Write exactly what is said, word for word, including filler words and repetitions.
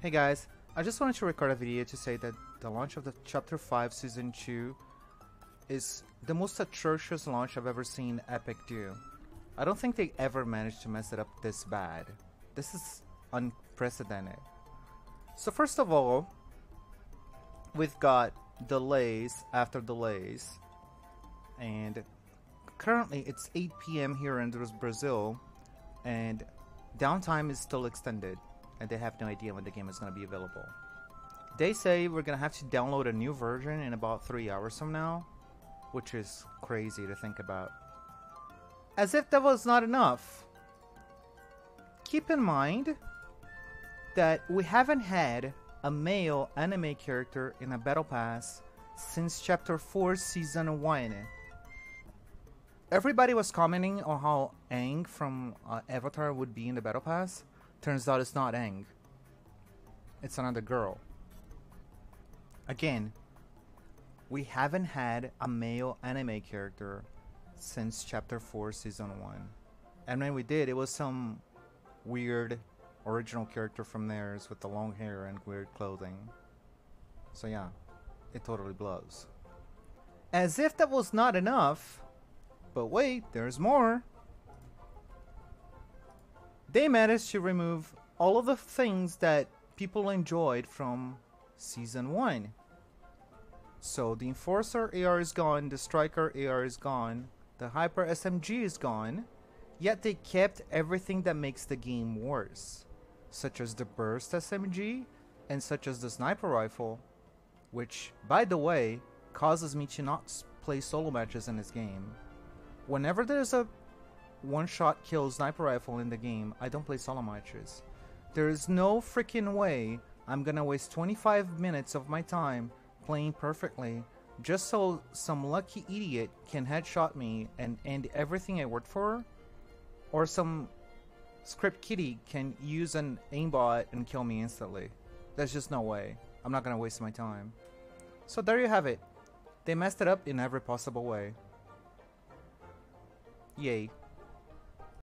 Hey guys, I just wanted to record a video to say that the launch of the Chapter five Season two is the most atrocious launch I've ever seen Epic do. I don't think they ever managed to mess it up this bad. This is unprecedented. So first of all, we've got delays after delays, and currently it's eight P M here in Brazil, and downtime is still extended, and they have no idea when the game is going to be available. They say we're going to have to download a new version in about three hours from now, which is crazy to think about. As if that was not enough. Keep in mind that we haven't had a male anime character in a battle pass since Chapter four Season one. Everybody was commenting on how Aang from uh, Avatar would be in the battle pass. Turns out it's not Aang. It's another girl. Again, we haven't had a male anime character since Chapter four Season one. And when we did, it was some weird original character from theirs with the long hair and weird clothing. So yeah, it totally blows. As if that was not enough. But wait, there's more. They managed to remove all of the things that people enjoyed from Season one. So the Enforcer A R is gone, the Striker A R is gone, the Hyper S M G is gone, yet they kept everything that makes the game worse, such as the Burst S M G and such as the Sniper Rifle, which, by the way, causes me to not play solo matches in this game. Whenever there's a one-shot kill sniper rifle in the game, I don't play solo matches. There is no freaking way I'm gonna waste twenty-five minutes of my time playing perfectly just so some lucky idiot can headshot me and end everything I worked for, or some script kitty can use an aimbot and kill me instantly. There's just no way. I'm not gonna waste my time. So there you have it. They messed it up in every possible way. Yay.